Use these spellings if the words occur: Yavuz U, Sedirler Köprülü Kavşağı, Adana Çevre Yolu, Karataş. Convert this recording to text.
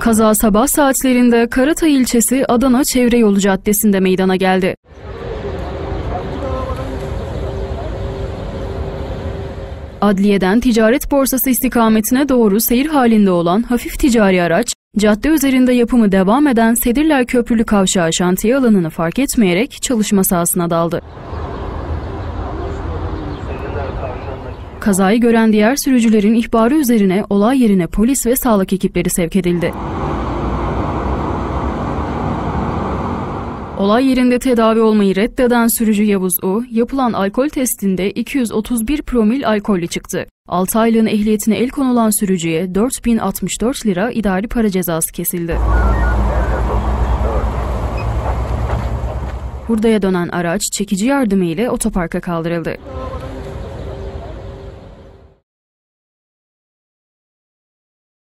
Kaza sabah saatlerinde Karataş ilçesi Adana Çevre Yolu caddesinde meydana geldi. Adliyeden ticaret borsası istikametine doğru seyir halinde olan hafif ticari araç, cadde üzerinde yapımı devam eden Sedirler Köprülü Kavşağı şantiye alanını fark etmeyerek çalışma sahasına daldı. Kazayı gören diğer sürücülerin ihbarı üzerine olay yerine polis ve sağlık ekipleri sevk edildi. Olay yerinde tedavi olmayı reddeden sürücü Yavuz U, yapılan alkol testinde 231 promil alkollü çıktı. 6 aylığın ehliyetine el konulan sürücüye 4064 lira idari para cezası kesildi. Hurdaya dönen araç çekici yardımı ile otoparka kaldırıldı.